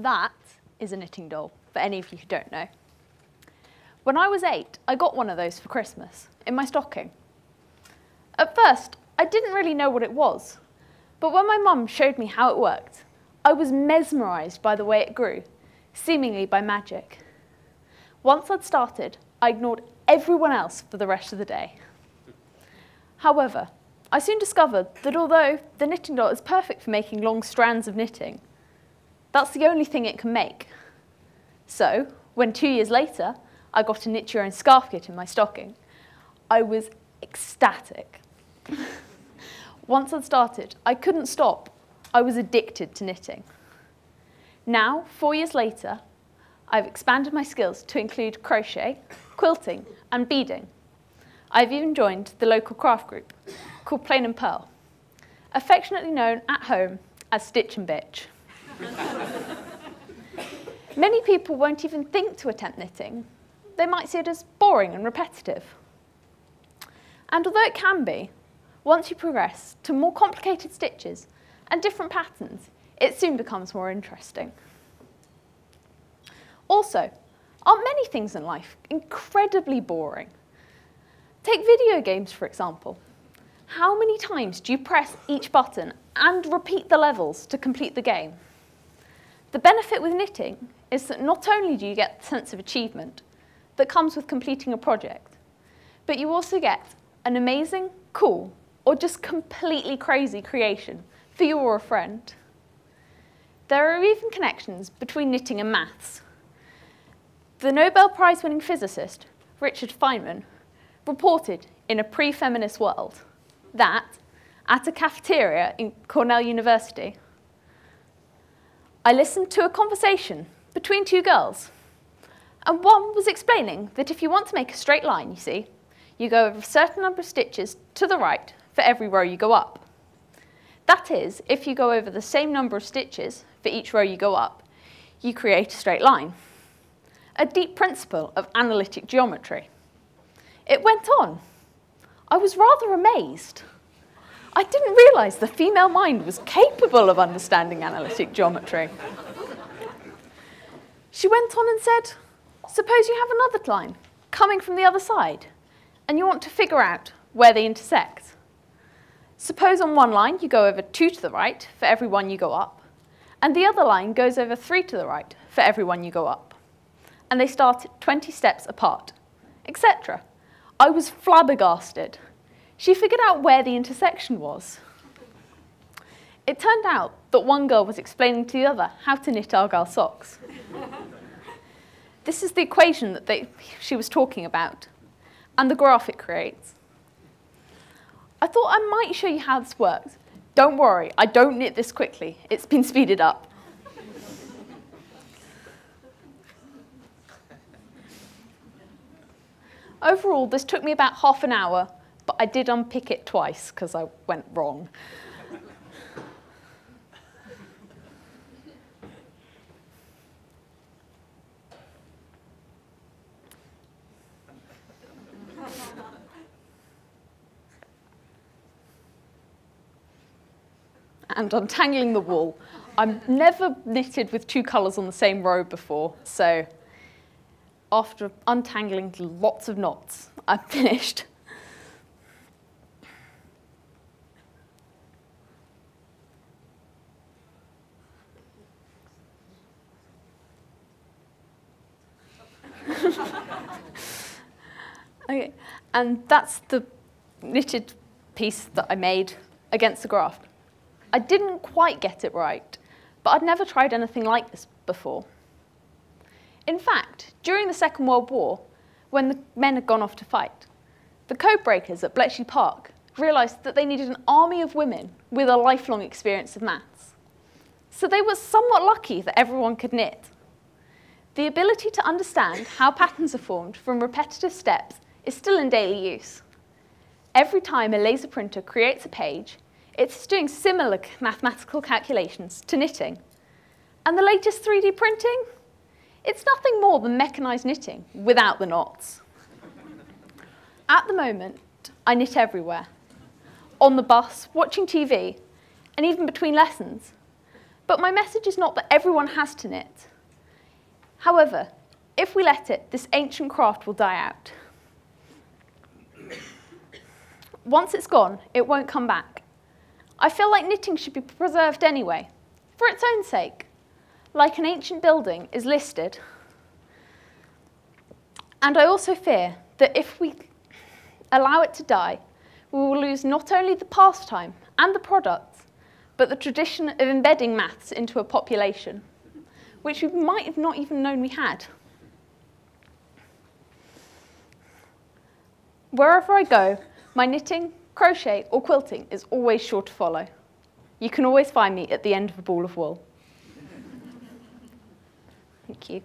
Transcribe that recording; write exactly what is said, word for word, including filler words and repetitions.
That is a knitting doll, for any of you who don't know. When I was eight, I got one of those for Christmas, in my stocking. At first, I didn't really know what it was, but when my mum showed me how it worked, I was mesmerised by the way it grew, seemingly by magic. Once I'd started, I ignored everyone else for the rest of the day. However, I soon discovered that although the knitting doll is perfect for making long strands of knitting, that's the only thing it can make. So, when two years later, I got a knit your own scarf kit in my stocking, I was ecstatic. Once I'd started, I couldn't stop. I was addicted to knitting. Now, four years later, I've expanded my skills to include crochet, quilting, and beading. I've even joined the local craft group called Plain and Pearl, affectionately known at home as Stitch and Bitch. Many people won't even think to attempt knitting. They might see it as boring and repetitive. And although it can be, once you progress to more complicated stitches and different patterns, it soon becomes more interesting. Also, aren't many things in life incredibly boring? Take video games, for example. How many times do you press each button and repeat the levels to complete the game? The benefit with knitting is that not only do you get the sense of achievement that comes with completing a project, but you also get an amazing, cool, or just completely crazy creation for you or a friend. There are even connections between knitting and maths. The Nobel Prize-winning physicist, Richard Feynman, reported in A Pre-Feminist World that, at a cafeteria in Cornell University, I listened to a conversation between two girls, and one was explaining that if you want to make a straight line, you see, you go over a certain number of stitches to the right for every row you go up. That is, if you go over the same number of stitches for each row you go up, you create a straight line, a deep principle of analytic geometry. It went on. I was rather amazed. I didn't realise the female mind was capable of understanding analytic geometry. She went on and said, suppose you have another line coming from the other side and you want to figure out where they intersect. Suppose on one line you go over two to the right for every one you go up, and the other line goes over three to the right for every one you go up, and they start at twenty steps apart, et cetera. I was flabbergasted. She figured out where the intersection was. It turned out that one girl was explaining to the other how to knit Argyle socks. This is the equation that they, she was talking about, and the graph it creates. I thought I might show you how this works. Don't worry, I don't knit this quickly. It's been speeded up. Overall, this took me about half an hour, but I did unpick it twice because I went wrong. And untangling the wool. I've never knitted with two colours on the same row before, so after untangling lots of knots, I've finished. Okay, and that's the knitted piece that I made against the graph. I didn't quite get it right, but I'd never tried anything like this before. In fact, during the Second World War, when the men had gone off to fight, the code breakers at Bletchley Park realised that they needed an army of women with a lifelong experience of maths. So they were somewhat lucky that everyone could knit. The ability to understand how patterns are formed from repetitive steps is still in daily use. Every time a laser printer creates a page, it's doing similar mathematical calculations to knitting. And the latest three D printing? It's nothing more than mechanised knitting without the knots. At the moment, I knit everywhere. On the bus, watching T V, and even between lessons. But my message is not that everyone has to knit. However, if we let it, this ancient craft will die out. Once it's gone, it won't come back. I feel like knitting should be preserved anyway, for its own sake, like an ancient building is listed. And I also fear that if we allow it to die, we will lose not only the pastime and the products, but the tradition of embedding maths into a population, which we might have not even known we had. Wherever I go, my knitting, crochet, or quilting is always sure to follow. You can always find me at the end of a ball of wool. Thank you.